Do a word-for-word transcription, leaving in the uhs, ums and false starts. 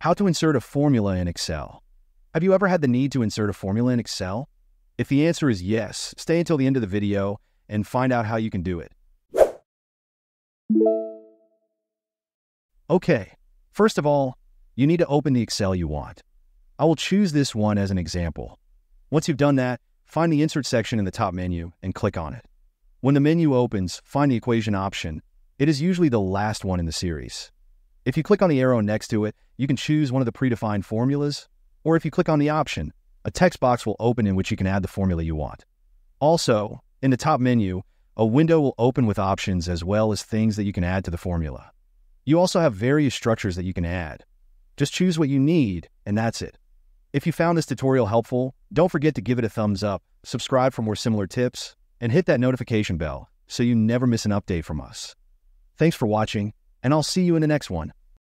How to insert a formula in Excel. Have you ever had the need to insert a formula in Excel? If the answer is yes, stay until the end of the video and find out how you can do it. Okay, first of all, you need to open the Excel you want. I will choose this one as an example. Once you've done that, find the Insert section in the top menu and click on it. When the menu opens, find the Equation option. It is usually the last one in the series. If you click on the arrow next to it, you can choose one of the predefined formulas, or if you click on the option, a text box will open in which you can add the formula you want. Also, in the top menu, a window will open with options as well as things that you can add to the formula. You also have various structures that you can add. Just choose what you need, and that's it. If you found this tutorial helpful, don't forget to give it a thumbs up, subscribe for more similar tips, and hit that notification bell so you never miss an update from us. Thanks for watching, and I'll see you in the next one.